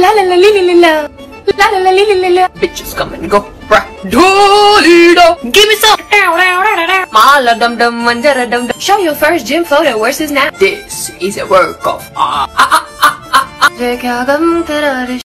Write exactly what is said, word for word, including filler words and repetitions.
La la la li la la. La la la li la la. Bitches come and go. Bra. Do-do. Give me some. Mala dum dum manjara dum dum. Show your first gym photo. Where's his nap? This is a work of art.